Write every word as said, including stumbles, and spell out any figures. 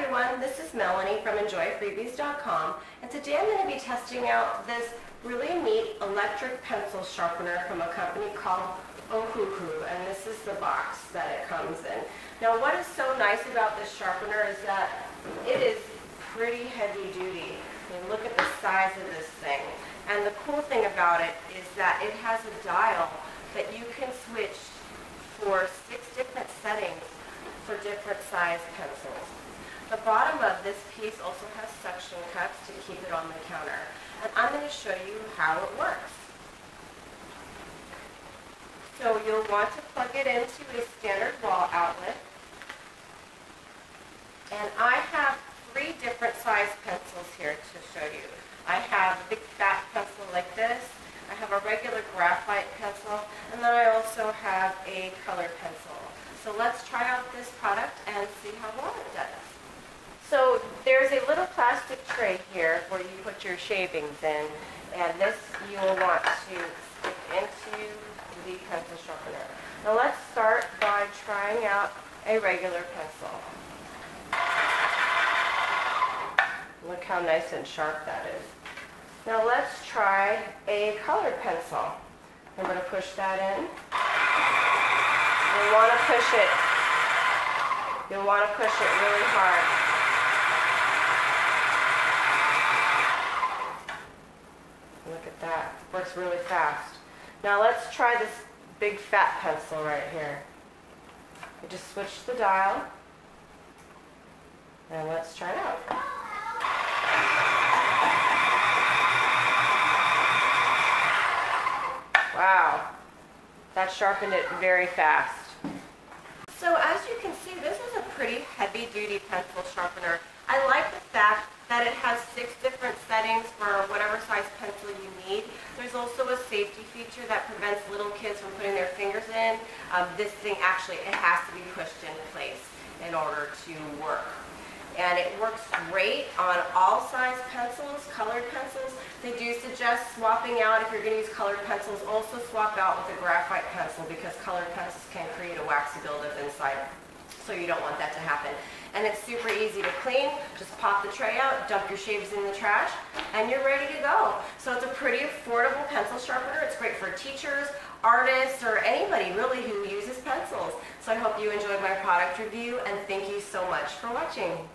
Hi everyone, this is Melanie from Enjoy Freebies dot com, and today I'm going to be testing out this really neat electric pencil sharpener from a company called Ohuhu, and this is the box that it comes in. Now what is so nice about this sharpener is that it is pretty heavy duty. I mean, look at the size of this thing, and the cool thing about it is that it has a dial that you can switch for six different settings for different size pencils. The bottom of this piece also has suction cups to keep it on the counter. And I'm going to show you how it works. So you'll want to plug it into a standard wall outlet. And I have three different size pencils here to show you. I have a big fat pencil like this. I have a regular graphite pencil, and then I also have a color pencil. So let's try out this product and see how well it does. So there's a little plastic tray here where you put your shavings in, and this you'll want to stick into the pencil sharpener. Now let's start by trying out a regular pencil. Look how nice and sharp that is. Now let's try a colored pencil. I'm going to push that in. You'll want to push it. You'll want to push it really hard. Look at that. Works really fast. Now let's try this big fat pencil right here. I just switched the dial. And let's try it out. Wow, that sharpened it very fast. So as you can see, this is a pretty heavy-duty pencil sharpener. I like the fact that it has six different settings for whatever size pencil you need. There's also a safety feature that prevents little kids from putting their fingers in. Um, this thing actually, it has to be pushed in place in order to work. And it works great on all size pencils, colored pencils. They do suggest swapping out, if you're going to use colored pencils, also swap out with a graphite pencil, because colored pencils can create a waxy buildup inside, so you don't want that to happen. And it's super easy to clean. Just pop the tray out, dump your shaves in the trash, and you're ready to go. So it's a pretty affordable pencil sharpener. It's great for teachers, artists, or anybody really who uses pencils. So I hope you enjoyed my product review, and thank you so much for watching.